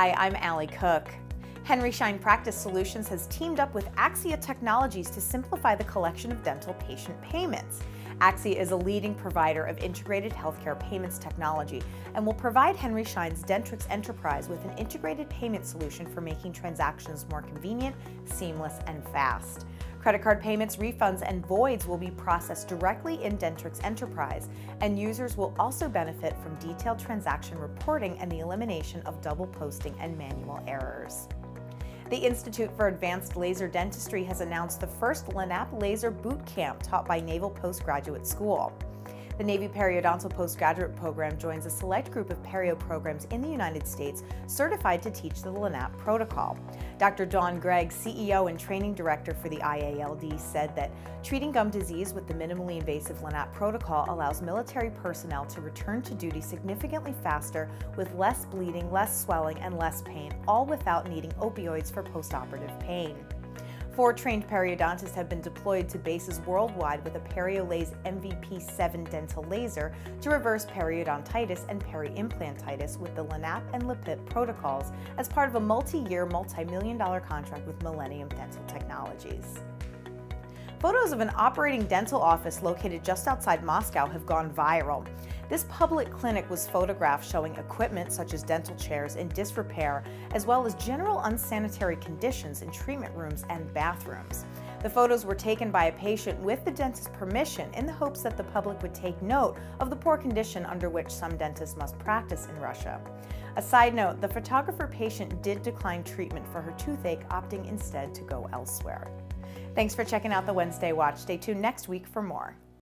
Hi, I'm Allie Cook. Henry Schein Practice Solutions has teamed up with Axia Technologies to simplify the collection of dental patient payments. Axia is a leading provider of integrated healthcare payments technology and will provide Henry Schein's Dentrix Enterprise with an integrated payment solution for making transactions more convenient, seamless, and fast. Credit card payments, refunds, and voids will be processed directly in Dentrix Enterprise, and users will also benefit from detailed transaction reporting and the elimination of double posting and manual errors. The Institute for Advanced Laser Dentistry has announced the first LANAP laser boot camp taught by Naval Postgraduate School. The Navy Periodontal Postgraduate Program joins a select group of perio programs in the United States certified to teach the LANAP protocol. Dr. Dawn Gregg, CEO and Training Director for the IALD, said that treating gum disease with the minimally invasive LANAP protocol allows military personnel to return to duty significantly faster with less bleeding, less swelling, and less pain, all without needing opioids for postoperative pain. 4 trained periodontists have been deployed to bases worldwide with a Periolase MVP-7 dental laser to reverse periodontitis and peri-implantitis with the LANAP and LAPIP protocols as part of a multi-year, multi-million-dollar contract with Millennium Dental Technologies. Photos of an operating dental office located just outside Moscow have gone viral. This public clinic was photographed showing equipment such as dental chairs in disrepair, as well as general unsanitary conditions in treatment rooms and bathrooms. The photos were taken by a patient with the dentist's permission in the hopes that the public would take note of the poor condition under which some dentists must practice in Russia. A side note, the photographer patient did decline treatment for her toothache, opting instead to go elsewhere. Thanks for checking out the Wednesday Watch. Stay tuned next week for more.